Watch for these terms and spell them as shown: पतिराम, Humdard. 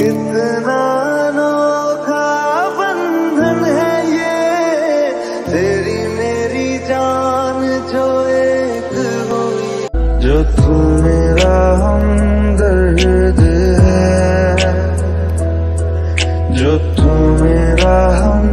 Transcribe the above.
कितना अनोखा बंधन है ये, तेरी मेरी जान जो एक हुई, जो तू मेरा हमदर्द है, जो तू मेरा हम